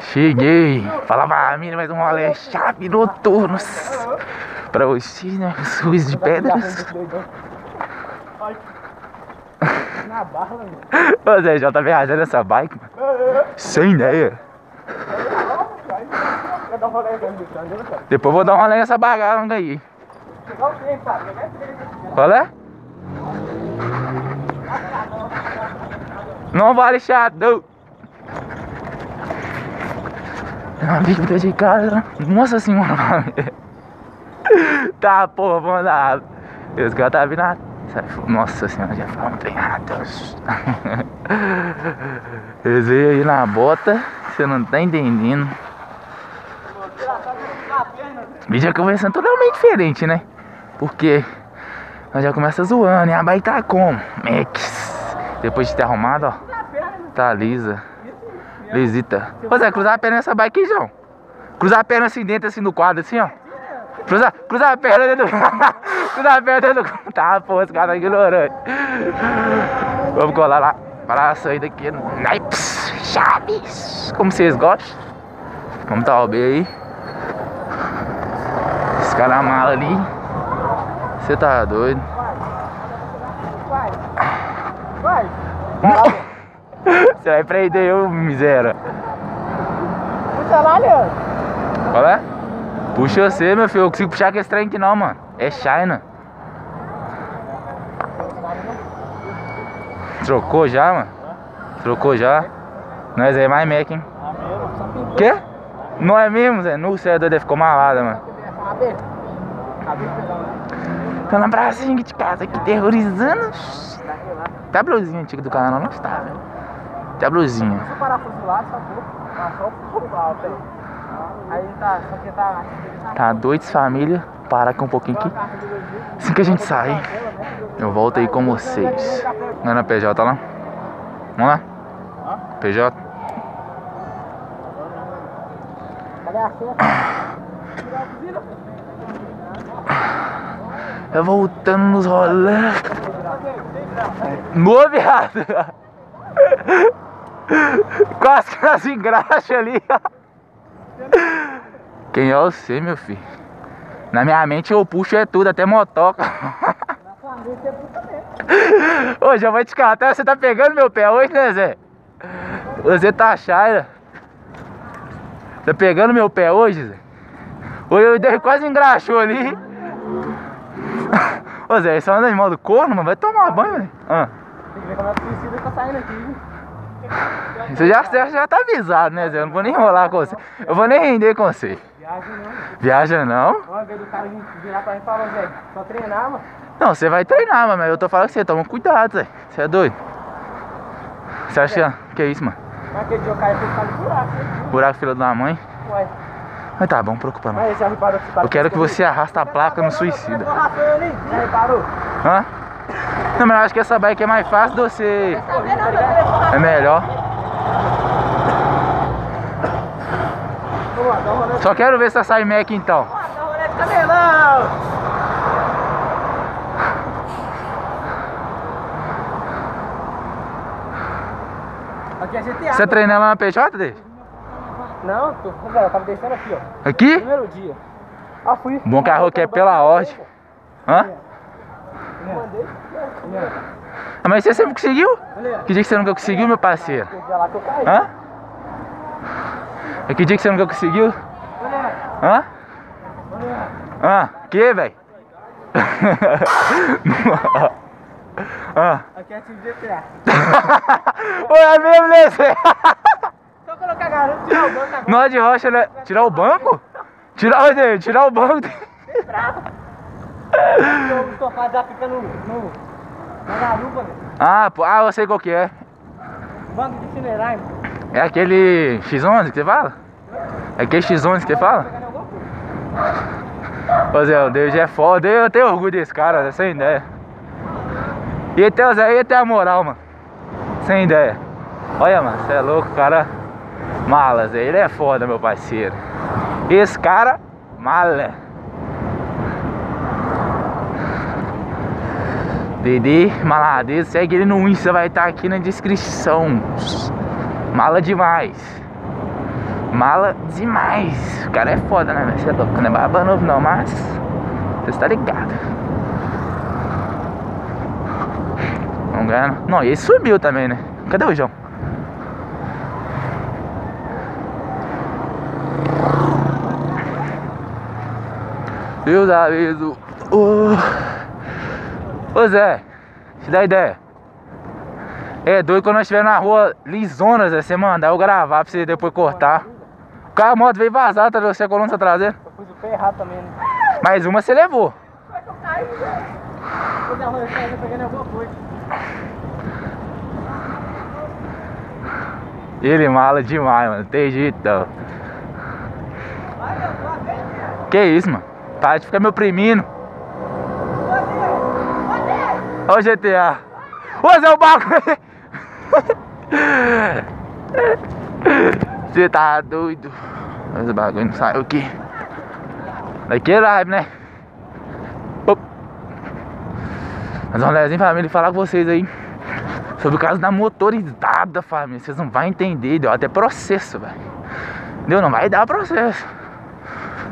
Cheguei, falava, mina, mais um rolê chave noturno pra vocês, né? Suíço de pedras. Na barra, mano. Ô Zé J, tá me arrasando essa bike, mano. Sem ideia. Depois vou dar um rolê nessa bagagem aí. Qual é? Não vale chato. Uma vida de casa. Nossa senhora. Tá, porra, vamos lá. Esse cara tá vindo. Nossa senhora, já falou um trem. Eles veio aí na bota. Você não tá entendendo. Vídeo já começando totalmente diferente, né? Porque nós já começa zoando, e a bike tá como? Mex. Depois de ter arrumado, ó. Tá lisa. Lisita. Ô Zé, cruzar a perna nessa bike aí, João. Cruzar a perna assim dentro, assim no quadro, assim, ó. Cruzar a perna dentro do cruzar a perna dentro do tá, pô, esse cara tá ignorante. Vamos colar lá. Para a saída aqui. Naips. Chaves. Como vocês gostam. Vamos tá o B aí. Esse cara na mala ali. Você tá doido. Vai. Você vai prender eu, miséria. Puxa lá, Leandro. Qual é? Puxa você, meu filho. Eu consigo puxar com esse trem aqui não, mano. É China. Trocou já, mano? Trocou já. Nós é mais mec, hein? Quê? Não é mesmo, Zé? No céu, doido, ficou malada, mano. Tá na bracinha de casa aqui, terrorizando. Tá a blusinha antiga do canal, não está, velho. Até a blusinha. Se eu parafusilar, só velho. Aí tá, só que tá. Tá doido, família. Parar aqui um pouquinho aqui. Assim que a gente sair, eu volto aí com vocês. Não é na PJ lá? Vamos lá? PJ? Eu voltando nos rolês. Boa, viado! Quase que nas engraxas ali. Quem é você, meu filho? Na minha mente eu puxo é tudo, até motoca. Na sua mente é puta mesmo. Ô, já vou te cantar, você tá pegando meu pé hoje, né, Zé? Você tá chaira. Tá pegando meu pé hoje, Zé? Hoje eu dei, quase engraxou ali. Ô, Zé, isso é um animal do corno, mano. Vai tomar banho, velho. Tem que ver como é que o suicida tá saindo aqui. Você já tá avisado, né, Zé? Eu não vou nem enrolar com você. Eu vou nem render com você. Viaja não. Viaja não? Uma vez o cara virar pra mim e falou, Zé, só treinar, mano. Não, você vai treinar, mano. Mas eu tô falando que você toma cuidado, Zé. Você é doido. Você acha que é isso, mano? Mas aquele dia eu caí e fui ficar no buraco. Buraco, filha da mãe? Ué. Mas tá bom, preocupa não. Eu quero que você arrasta a placa no suicida. Já reparou? Hã? Não, mas eu acho que essa bike é mais fácil de você... É melhor. Só quero ver se essa sai Mac então. Você treina lá na PJ, Deixa? Não, eu tava deixando aqui, ó. Aqui? Primeiro dia. Ah, fui. Bom carro que é pela ordem. Hã? Ah, mas você sempre conseguiu? Que dia que você nunca conseguiu, meu parceiro? Hã? Que dia que você nunca conseguiu? Hã? Hã? Que, velho? Hã? Aqui é time de GTA. Ué, mesmo, Lê? Só colocar garoto, tirar o banco agora. Nós de rocha, né? Tirar o banco? Tirar o banco. Você é bravo. O estofado já fica no... Garupa, ah, eu sei qual que é. Banco de Fineraime. É aquele X11 que você fala? É aquele X11 que você fala? Ô Zé, o Deus é foda. Eu tenho orgulho desse cara, Zé, sem ideia. E até o Zé, e até a moral, mano. Sem ideia. Olha, mano, você é louco, cara. Mala, Zé, ele é foda, meu parceiro. Esse cara, mala. Dede, maladeiro, segue ele no Insta, vai estar aqui na descrição. Mala demais. Mala demais. O cara é foda, né? Você é louco, não é barba novo não, mas você está ligado. Não ganha. Não, e ele subiu também, né? Cadê o João? Deus aviso. Ô Zé, te dá ideia. É doido quando nós estiver na rua lisona, Zé, você mandar eu gravar pra você depois cortar. O cara, a moto veio vazar, tá? Você a coluna tá traseira. Eu pus o pé errado também, né? Mais uma você levou. Vai tocar, Zé. Vou dar uma olhada pegando alguma coisa. Ele mala demais, mano. Não tem jeito, não. Que isso, mano. Para de ficar me oprimindo. Olha o GTA. Ô, Zé, o barco. Você tá doido. Mas o bagulho não saiu aqui. Daqui é live, né? Mas um lezinho, família, falar com vocês aí sobre o caso da motorizada, família. Vocês não vão entender. Deu até processo, velho. Deu, não vai dar processo.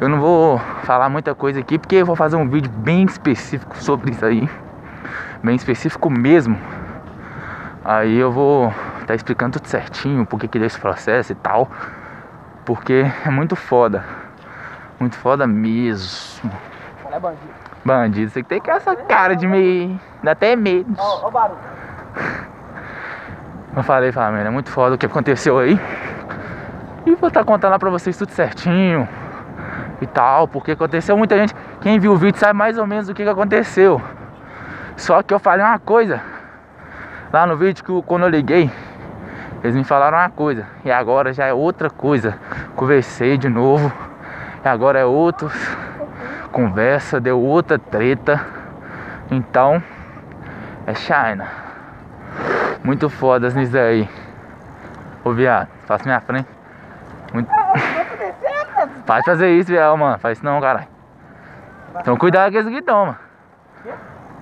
Eu não vou falar muita coisa aqui porque eu vou fazer um vídeo bem específico sobre isso aí. Bem específico mesmo. Aí eu vou tá explicando tudo certinho, por que deu esse processo e tal. Porque é muito foda. Muito foda mesmo. Olha, é bandido. Bandido, você tem que ter essa cara de meio. Dá até medo. Ó o barulho. Eu falei, família, é muito foda o que aconteceu aí. E vou estar contando lá pra vocês tudo certinho e tal, porque aconteceu muita gente. Quem viu o vídeo sabe mais ou menos o que aconteceu. Só que eu falei uma coisa lá no vídeo que quando eu liguei, eles me falaram uma coisa e agora já é outra coisa. Conversei de novo e agora é outra conversa, deu outra treta. Então é China. Muito foda nisso aí. Ô viado, faça minha frente. Muito... Pode fazer isso, viado, mano. Faz isso não, caralho. Então cuidado com esse guidão, mano.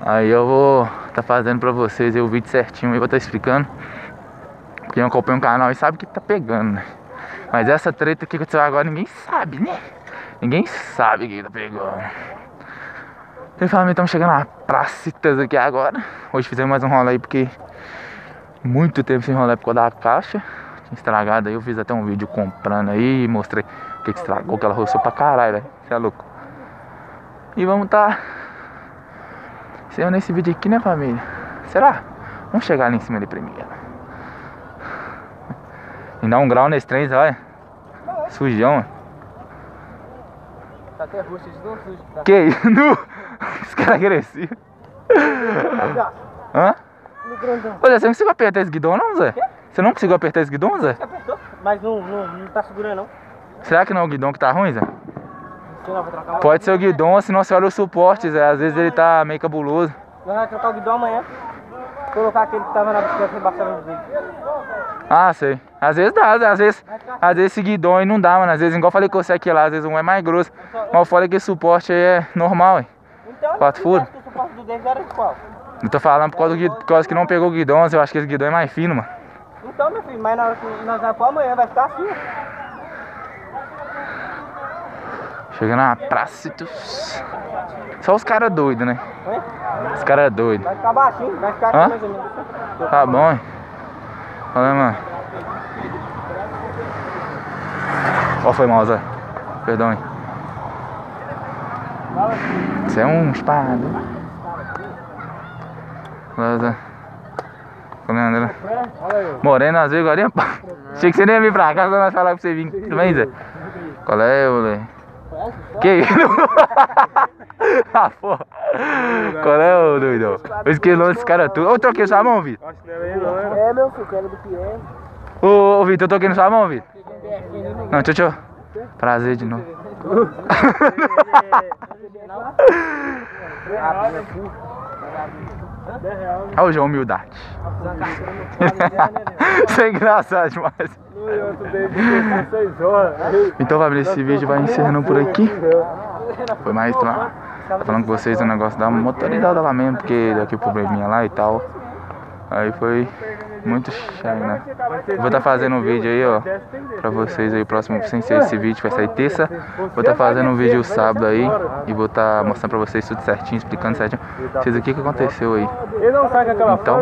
Aí eu vou tá fazendo pra vocês aí o vídeo certinho e vou tá explicando. Quem acompanha o canal aí sabe o que tá pegando, né? Mas essa treta aqui que aconteceu agora ninguém sabe, né? Ninguém sabe o que tá pegando. E família, estamos chegando na Pracitas aqui agora. Hoje fizemos mais um rolê aí porque muito tempo sem rolê por causa da caixa. Tinha estragado aí, eu fiz até um vídeo comprando aí, mostrei o que estragou, que ela roçou pra caralho, velho. Você é louco. E vamos tá sendo nesse vídeo aqui, né, família? Será? Vamos chegar ali em cima ali primeiro. E dar um grau nesse trem, olha. Sujão. Tá até roxo, de novo sujo. Tá. Que isso? Esse cara é agressivo. Hã? Ô Zé, você não conseguiu apertar esse guidão, não, Zé? Você não conseguiu apertar esse guidão, Zé? Apertou, mas não tá segurando, não. Será que não é o guidão que tá ruim, Zé? Pode ser o guidão, senão você olha o suporte, Zé. Às vezes ele tá meio cabuloso. Nós vamos trocar o guidão amanhã. Colocar aquele que tava na bicicleta embaixando no vídeo. Ah, sei. Às vezes dá, às vezes esse guidão aí não dá, mano. Às vezes, igual eu falei com você aqui lá, às vezes um é mais grosso. Mas eu falei que esse suporte aí é normal, hein? Então, quatro furos. O suporte do 10 era de qual? Eu tô falando por causa que não pegou o guidão, eu acho que esse guidão é mais fino, mano. Então, meu filho, mas na hora que nós vamos pra amanhã vai ficar assim. Chegando na Pracitos. Só os caras doidos, né? Os caras doidos. Vai ficar baixinho, vai ficar aqui mais ou menos. Tá bom, hein? Olha, mano. Ó, foi mal, Zé. Perdão, hein? Isso é um espada. Olha, Zé. Olha aí. Moreno, às vezes, agora é pá. Achei que você nem ia vir pra cá, só nós falar pra você vir. Tudo bem, Zé? Qual é, moleque? Que isso? Ah, porra. Qual é o doidão? Eu esqueci esse cara tudo. Eu troquei sua mão, Vitor. É, meu filho, era do Pierre. Ô, Vitor, eu troquei sua mão, Vitor. Não, tchau. Prazer de novo. Olha o João humildade. Isso é engraçado demais. Então, família, esse vídeo vai encerrando por aqui. Foi mais uma. Tá falando com vocês o negócio da motorizada lá mesmo, porque deu aquele probleminha lá e tal. Aí foi muito China. Vou estar fazendo um vídeo aí, ó, pra vocês aí, próximo, sem ser esse vídeo, vai sair terça. Vou estar fazendo um vídeo sábado aí e vou estar mostrando pra vocês tudo certinho, explicando certinho vocês o que aconteceu aí. Então,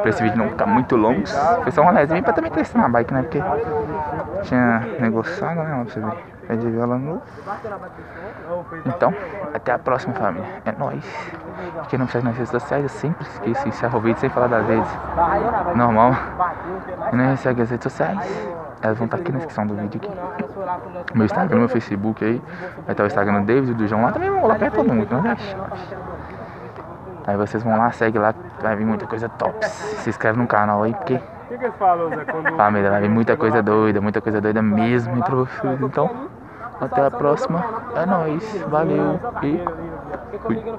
pra esse vídeo não ficar muito longo, foi só um rolezinho pra também testar na bike, né, porque tinha negociado, né, pra você ver. É de viola no... Então, até a próxima, família. É nóis. Quem não me segue nas redes sociais, eu sempre esqueço, encerro o vídeo sem falar das redes. Normal. Quem não me segue nas redes sociais, elas vão estar aqui na descrição do vídeo aqui. Meu Instagram, meu Facebook aí. Vai estar o Instagram do David e do João lá também. Vão lá perto todo mundo, não deixa. Aí vocês vão lá, segue lá, vai vir muita coisa top. Se inscreve no canal aí, porque... Família, vai vir muita coisa doida mesmo pra vocês. Então... Até a próxima, é nóis, valeu e fui.